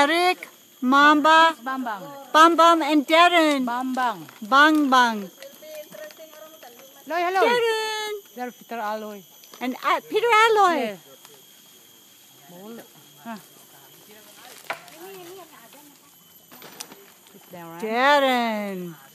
Eric, Mamba, Bam Bam, Bam Bam and Darren. Bam Bam. Bang Bang. Hello, hello. Darren. They're Peter Aloy. And Peter Aloy. Yeah. Darren.